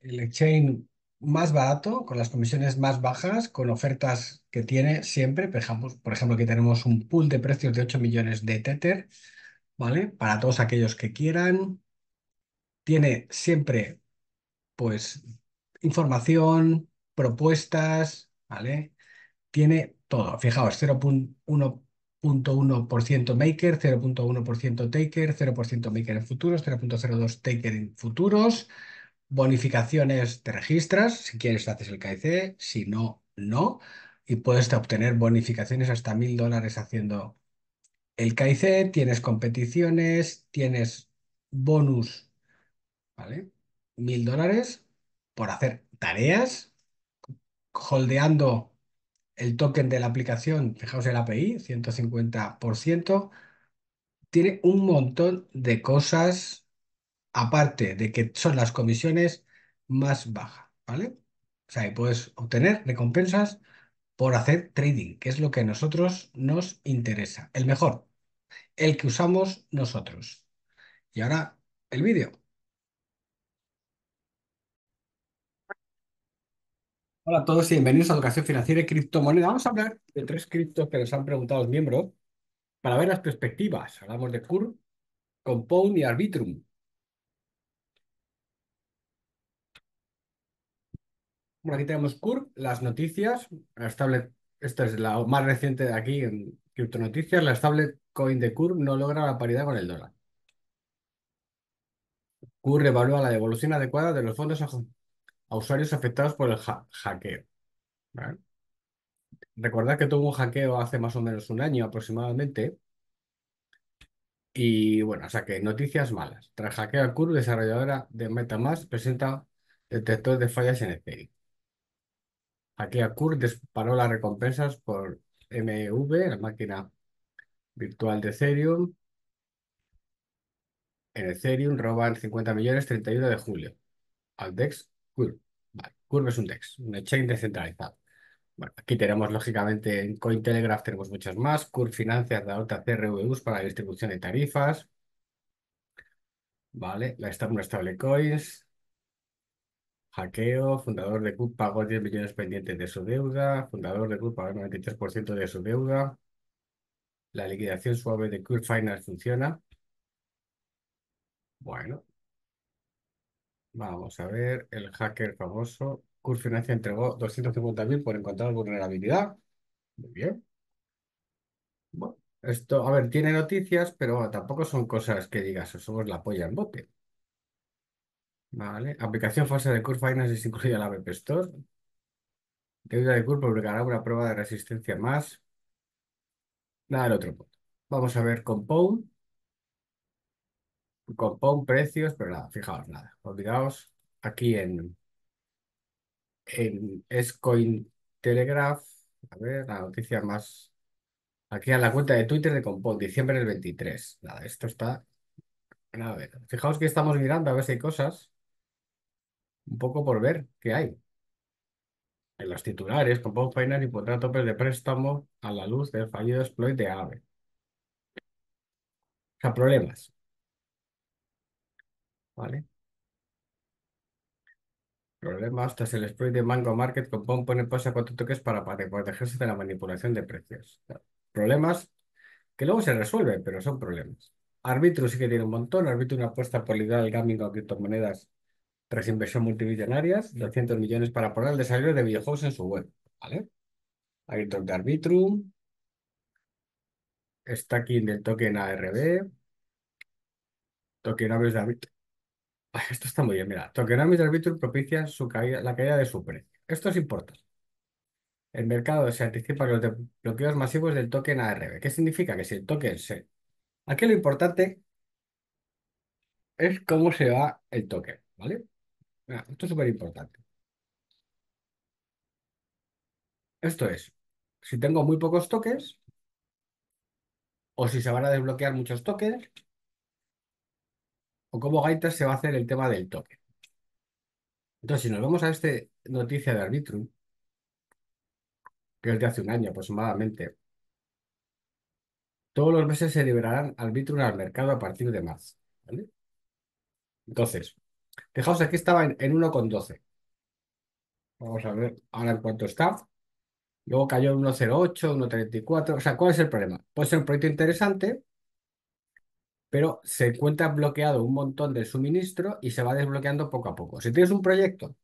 el exchange más barato, con las comisiones más bajas, con ofertas que tiene siempre. Por ejemplo, aquí tenemos un pool de precios de 8 millones de Tether, ¿vale? Para todos aquellos que quieran. Tiene siempre, pues, información, propuestas, ¿vale? Tiene todo. Fijaos, 0.1% maker, 0.1% taker, 0% maker en futuros, 0.02 taker en futuros. Bonificaciones, te registras, si quieres haces el KYC, si no, no. Y puedes obtener bonificaciones hasta $1.000 haciendo el KYC. Tienes competiciones, tienes bonus, ¿vale? $1.000 por hacer tareas, holdeando el token de la aplicación, fijaos el API, 150%. Tiene un montón de cosas. Aparte de que son las comisiones más bajas, ¿vale? O sea, y puedes obtener recompensas por hacer trading, que es lo que a nosotros nos interesa. El mejor, el que usamos nosotros. Y ahora, el vídeo. Hola a todos y bienvenidos a Educación Financiera y Criptomonedas. Vamos a hablar de tres criptos que nos han preguntado los miembros para ver las perspectivas. Hablamos de Curve, Compound y Arbitrum. Bueno, aquí tenemos Curve, las noticias, la stable, esta es la más reciente de aquí en criptonoticias, la stablecoin de Curve no logra la paridad con el dólar. Curve evalúa la devolución adecuada de los fondos a usuarios afectados por el hackeo. ¿Vale? Recordad que tuvo un hackeo hace más o menos un año aproximadamente. Y bueno, o sea que noticias malas. Tras hackeo a Curve, desarrolladora de MetaMask presenta detector de fallas en Ethereum. Aquí a Curve disparó las recompensas por MEV, la máquina virtual de Ethereum. En Ethereum roban 50 millones 31 de julio. Al DEX Curve. Vale. Curve es un DEX, un exchange descentralizado. Bueno, aquí tenemos lógicamente en Cointelegraph tenemos muchas más. Curve Finance adopta CRVUs para la distribución de tarifas. Vale, la stablecoins. Hackeo, fundador de CUP pagó 10 millones pendientes de su deuda, fundador de CUP pagó el 93% de su deuda, la liquidación suave de Curve Finance funciona. Bueno, vamos a ver el hacker famoso. Curve Finance entregó 250.000 por encontrar vulnerabilidad. Muy bien. Bueno, esto, a ver, tiene noticias, pero bueno, tampoco son cosas que digas, somos la polla en bote. Vale. Aplicación falsa de Curve Finance es incluida en la App Store. Deuda de Curve publicará una prueba de resistencia más. Nada del otro punto. Vamos a ver Compound. Compound, precios, pero nada, fijaos, nada. Olvidaos. Aquí en Cointelegraph. A ver, la noticia más. Aquí a la cuenta de Twitter de Compound, diciembre del 23. Nada, esto está. A ver, fijaos que estamos mirando a ver si hay cosas. Un poco por ver qué hay. En los titulares, Compound Finance impondrá topes de préstamo a la luz del fallido exploit de Aave. O sea, problemas. ¿Vale? Problemas. Tras el exploit de Mango Market, Compound pone en pausa a 4 toques para protegerse de la manipulación de precios. O sea, problemas que luego se resuelven, pero son problemas. Arbitrum sí que tiene un montón. Arbitrum una apuesta por liderar el gaming con criptomonedas tras inversión multimillonarias, 200 millones para apoyar el desarrollo de videojuegos en su web, ¿vale? Hay un token de Arbitrum, staking del token ARB, tokenomics de Arbitrum. Esto está muy bien, mira, tokenomics de Arbitrum propicia la caída de su precio. Esto es importante. El mercado se anticipa los bloqueos masivos del token ARB. ¿Qué significa? Que si el token se... Aquí lo importante es cómo se va el token, ¿vale? Esto es súper importante. Esto es, si tengo muy pocos tokens, o si se van a desbloquear muchos tokens, o cómo gaitas se va a hacer el tema del token. Entonces, si nos vamos a esta noticia de Arbitrum, que es de hace un año aproximadamente, todos los meses se liberarán Arbitrum al mercado a partir de marzo, ¿vale? Entonces, Fijaos, aquí estaba en 1,12. Vamos a ver ahora en cuánto está. Luego cayó en 1,08, 1,34. O sea, ¿cuál es el problema? Puede ser un proyecto interesante, pero se encuentra bloqueado un montón de suministro y se va desbloqueando poco a poco. Si tienes un proyecto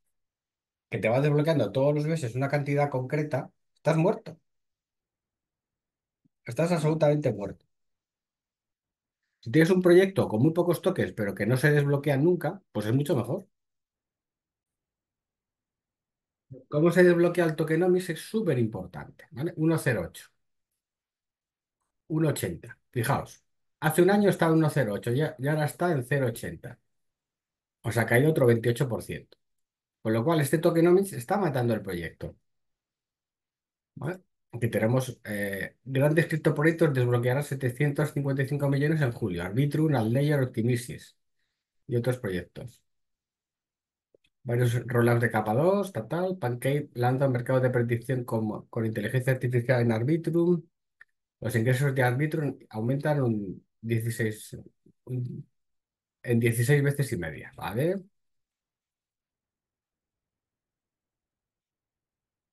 que te va desbloqueando todos los meses una cantidad concreta, estás muerto. Estás absolutamente muerto. Si tienes un proyecto con muy pocos tokens, pero que no se desbloquean nunca, pues es mucho mejor. Cómo se desbloquea el tokenomics es súper importante, ¿vale? 1.08. 1.80. Fijaos, hace un año estaba en 1.08 y ahora está en 0.80. O sea, ha caído otro 28%. Con lo cual, este tokenomics está matando el proyecto, ¿vale? Aquí tenemos grandes criptoproyectos desbloquearán 755 millones en julio. Arbitrum, Altlayer, Optimism y otros proyectos. Varios rollouts de capa 2, Tatal, Pancake, lanza un mercado de predicción con inteligencia artificial en Arbitrum. Los ingresos de Arbitrum aumentan en 16 veces y media, ¿vale?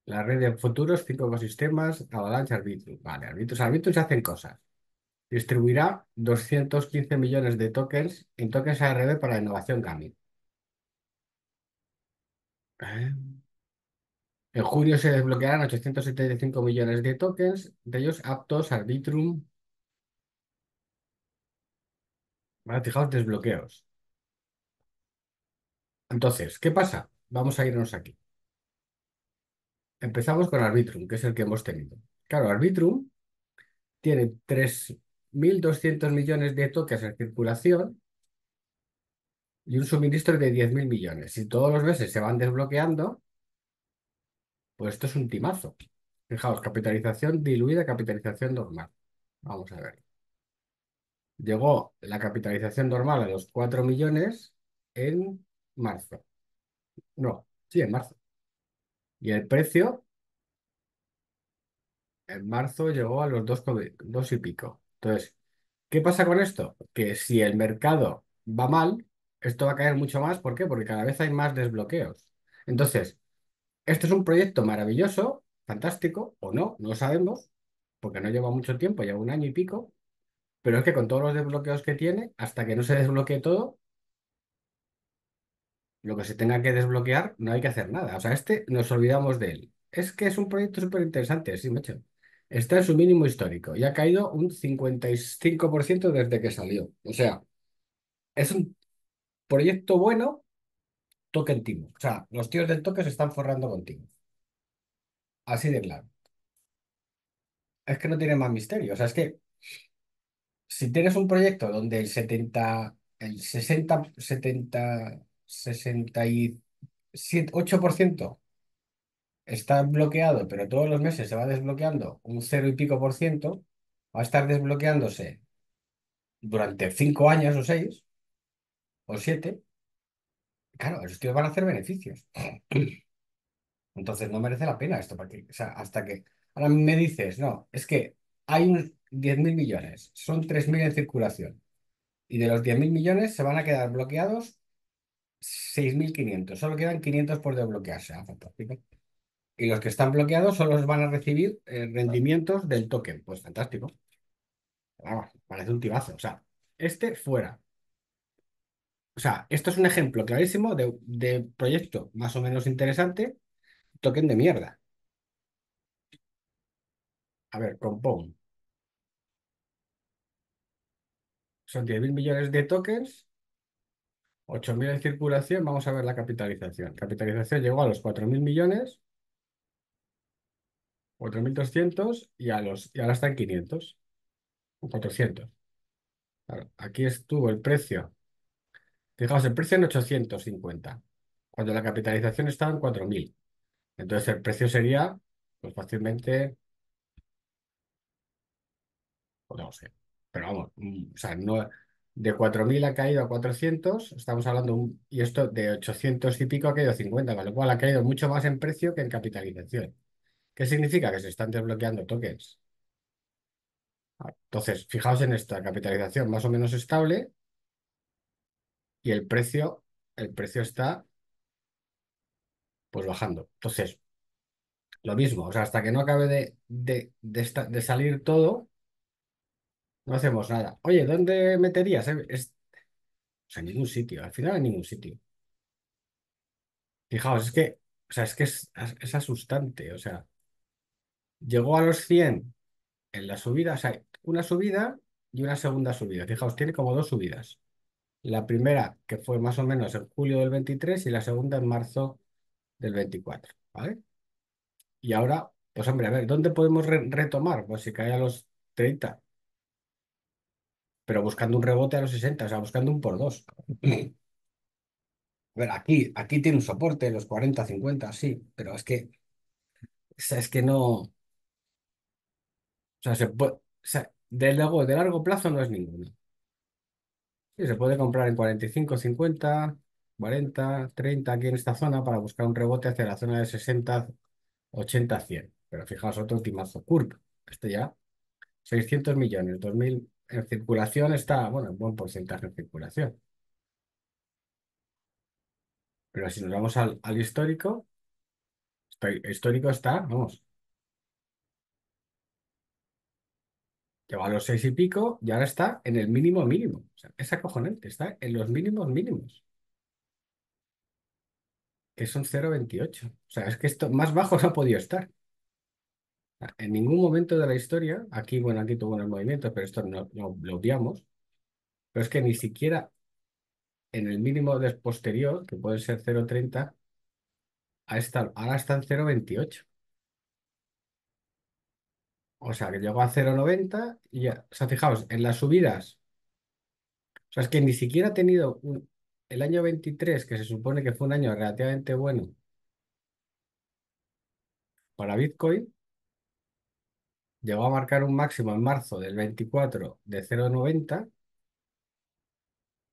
La red de futuros, 5 ecosistemas, Avalanche, Arbitrum. Vale, Arbitrum se hacen cosas. Distribuirá 215 millones de tokens en tokens ARB para innovación gaming. En junio se desbloquearán 875 millones de tokens, de ellos Aptos, Arbitrum. Vale, fijaos, desbloqueos. Entonces, ¿qué pasa? Vamos a irnos aquí. Empezamos con Arbitrum, que es el que hemos tenido. Claro, Arbitrum tiene 3.200 millones de tokens en circulación y un suministro de 10.000 millones. Si todos los meses se van desbloqueando, pues esto es un timazo. Fijaos, capitalización diluida, capitalización normal. Vamos a ver. Llegó la capitalización normal a los 4 millones en marzo. No, sí, en marzo. Y el precio en marzo llegó a los 2 y pico. Entonces, ¿qué pasa con esto? Que si el mercado va mal, esto va a caer mucho más. ¿Por qué? Porque cada vez hay más desbloqueos. Entonces, esto es un proyecto maravilloso, fantástico, o no, no lo sabemos, porque no lleva mucho tiempo, lleva un año y pico, pero es que con todos los desbloqueos que tiene, hasta que no se desbloquee todo, lo que se tenga que desbloquear, no hay que hacer nada. O sea, este nos olvidamos de él. Es que es un proyecto súper interesante, sí, macho. Está en su mínimo histórico y ha caído un 55% desde que salió. O sea, es un proyecto bueno, token timo. O sea, los tíos del toque se están forrando contigo. Así de claro. Es que no tiene más misterio. O sea, es que si tienes un proyecto donde el 68% está bloqueado, pero todos los meses se va desbloqueando un 0 y pico %, va a estar desbloqueándose durante 5 años o 6 o 7, claro, esos tíos van a hacer beneficios. Entonces no merece la pena esto, porque, o sea, hasta que ahora me dices, no, es que hay 10.000 millones, son 3.000 en circulación, y de los 10.000 millones se van a quedar bloqueados 6.500, solo quedan 500 por desbloquearse. Ah, fantástico. Y los que están bloqueados solo van a recibir rendimientos del token. Pues fantástico. Vamos, parece un tibazo. O sea, este fuera. O sea, esto es un ejemplo clarísimo de proyecto más o menos interesante, token de mierda. A ver, Compound. Son 10.000 millones de tokens. 8.000 en circulación, vamos a ver la capitalización. Capitalización llegó a los 4.000 millones, 4.200 y ahora está en 500, 400. Claro, aquí estuvo el precio. Fijaos, el precio en 850, cuando la capitalización estaba en 4.000. Entonces el precio sería, pues fácilmente, pues no sé, pero vamos, o sea, no... De 4.000 ha caído a 400, estamos hablando, y esto de 800 y pico ha caído a 50, con lo cual ha caído mucho más en precio que en capitalización. ¿Qué significa? Que se están desbloqueando tokens. Entonces, fijaos en esta capitalización más o menos estable y el precio el precio está pues bajando. Entonces, lo mismo, o sea, hasta que no acabe de salir todo, no hacemos nada. Oye, ¿dónde meterías? O sea, en ningún sitio, al final en ningún sitio. Fijaos, es que, o sea, es asustante, o sea, llegó a los 100 en la subida, o sea, una subida y una segunda subida. Fijaos, tiene como dos subidas. La primera, que fue más o menos en julio del 23, y la segunda en marzo del 24, ¿vale? Y ahora, pues hombre, a ver, ¿dónde podemos retomar? Pues si cae a los 30, pero buscando un rebote a los 60, o sea, buscando un por dos. A ver, aquí tiene un soporte, los 40, 50, sí, pero es que no... O sea, de largo plazo no es ninguno. Sí, se puede comprar en 45, 50, 40, 30 aquí en esta zona para buscar un rebote hacia la zona de 60, 80, 100. Pero fijaos, otro timazo. Curve, este ya, 600 millones, 2000 en circulación está, bueno, un buen porcentaje en circulación. Pero si nos vamos al histórico, histórico está, vamos, lleva a los 6 y pico y ahora está en el mínimo mínimo. O sea, es acojonante, está en los mínimos mínimos. Que son 0,28. O sea, es que esto más bajo no ha podido estar. En ningún momento de la historia, aquí, bueno, aquí tuvo unos movimientos, pero esto no lo obviamos. Pero es que ni siquiera en el mínimo posterior, que puede ser 0,30, ahora está en 0,28. O sea, que llegó a 0,90 y ya. O sea, fijaos, en las subidas. O sea, es que ni siquiera ha tenido el año 23, que se supone que fue un año relativamente bueno para Bitcoin, llegó a marcar un máximo en marzo del 24 de 0,90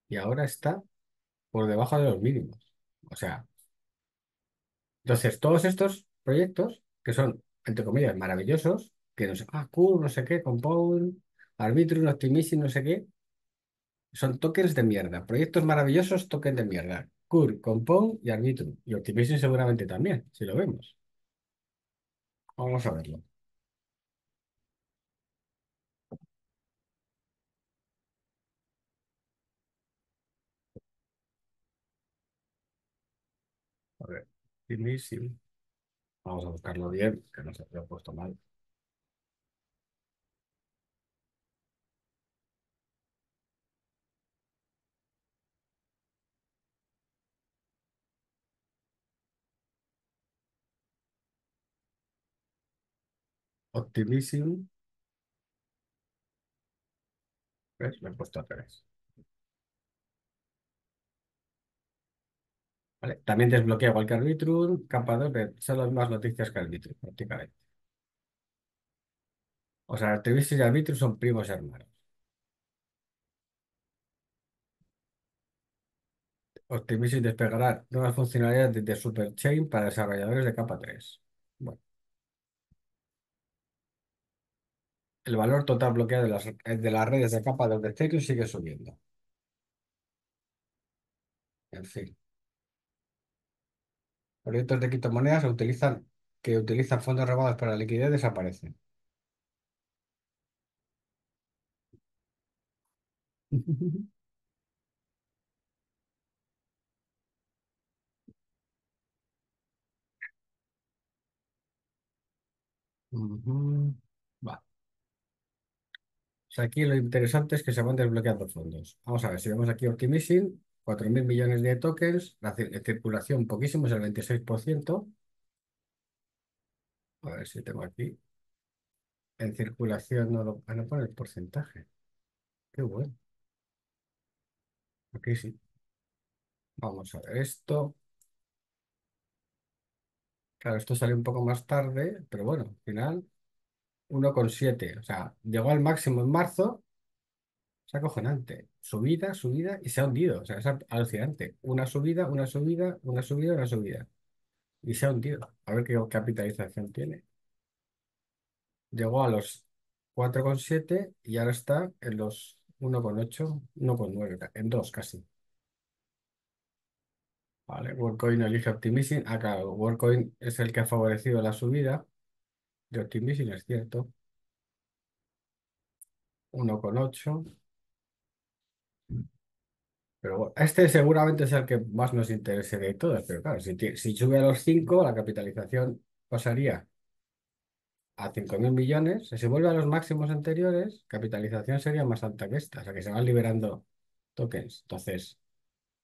y ahora está por debajo de los mínimos. O sea, entonces todos estos proyectos que son, entre comillas, maravillosos, que no sé, Curve, no sé qué, Compound, Arbitrum, Optimism, no sé qué, son tokens de mierda. Proyectos maravillosos, tokens de mierda. Curve, Compound y Arbitrum. Y Optimism seguramente también, si lo vemos. Vamos a verlo. A ver, Optimism. Vamos a buscarlo bien, que no se lo he puesto mal. Optimism. ¿Ves? Lo he puesto a 3. Vale. También desbloquea igual que Arbitrum, K2, pero son las mismas noticias que Arbitrum, prácticamente. O sea, Optimism y Arbitrum son primos hermanos. Optimism despegará nuevas funcionalidades de Superchain para desarrolladores de K3. Bueno. El valor total bloqueado de las redes de capa de Ethereum sigue subiendo. En fin. Proyectos de criptomonedas que utilizan fondos robados para liquidez desaparecen. Va. O sea, aquí lo interesante es que se van desbloqueando fondos. Vamos a ver, si vemos aquí Optimism, 4.000 millones de tokens, la circulación poquísimo, es el 26%. A ver si tengo aquí. En circulación no pone el porcentaje. Qué bueno. Aquí sí. Vamos a ver esto. Claro, esto salió un poco más tarde, pero bueno, al final... 1,7, o sea, llegó al máximo en marzo, es acojonante, subida, subida y se ha hundido, o sea, es alucinante, una subida, una subida, una subida, una subida, y se ha hundido, a ver qué capitalización tiene, llegó a los 4,7 y ahora está en los 1,8, 1,9, en 2 casi, Vale, WorldCoin elige Optimism. Ah, claro, WorldCoin es el que ha favorecido la subida de Optimism, es cierto. 1,8. Pero bueno, este seguramente es el que más nos interese de todos. Pero claro, si sube a los 5, la capitalización pasaría a 5.000 millones. Si se vuelve a los máximos anteriores, capitalización sería más alta que esta. O sea que se van liberando tokens. Entonces,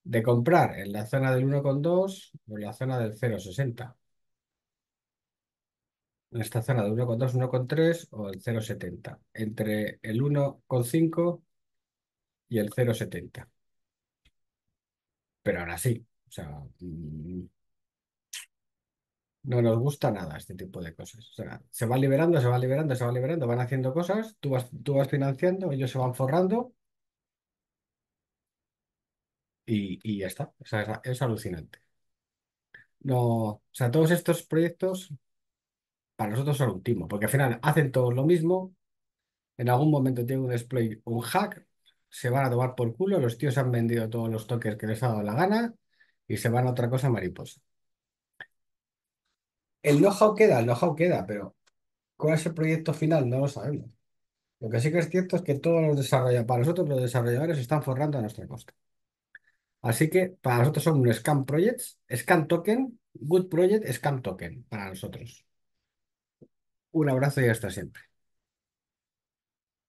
de comprar en la zona del 1,2 o en la zona del 0,60. En esta zona del 1,2, 1,3 o el 0,70. Entre el 1,5 y el 0,70. Pero ahora sí, o sea, no nos gusta nada este tipo de cosas. O sea, se van liberando, se van liberando, se van liberando, van haciendo cosas, tú vas financiando, ellos se van forrando y ya está. O sea, es alucinante. No, o sea, todos estos proyectos para nosotros son un timo, porque al final hacen todos lo mismo, en algún momento tienen un exploit, un hack, se van a tomar por culo, los tíos han vendido todos los tokens que les ha dado la gana y se van a otra cosa mariposa. El know-how queda, pero ¿cuál es el proyecto final? No lo sabemos. Lo que sí que es cierto es que todos los desarrolladores, para nosotros los desarrolladores están forrando a nuestra costa. Así que para nosotros son un scam projects, scam token, good project, scam token para nosotros. Un abrazo y hasta siempre.